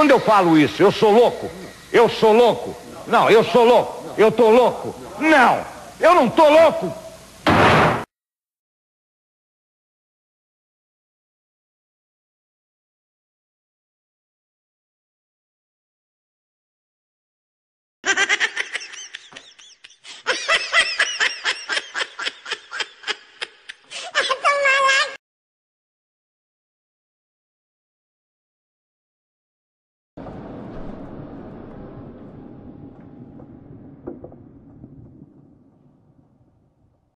Quando eu falo isso, eu sou louco? Eu sou louco? Não, eu sou louco. Eu tô louco? Não, eu não tô louco.